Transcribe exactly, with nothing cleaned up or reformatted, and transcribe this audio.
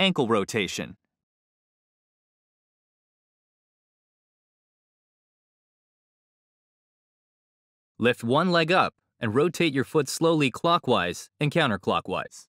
ankle rotation. Lift one leg up and rotate your foot slowly clockwise and counterclockwise.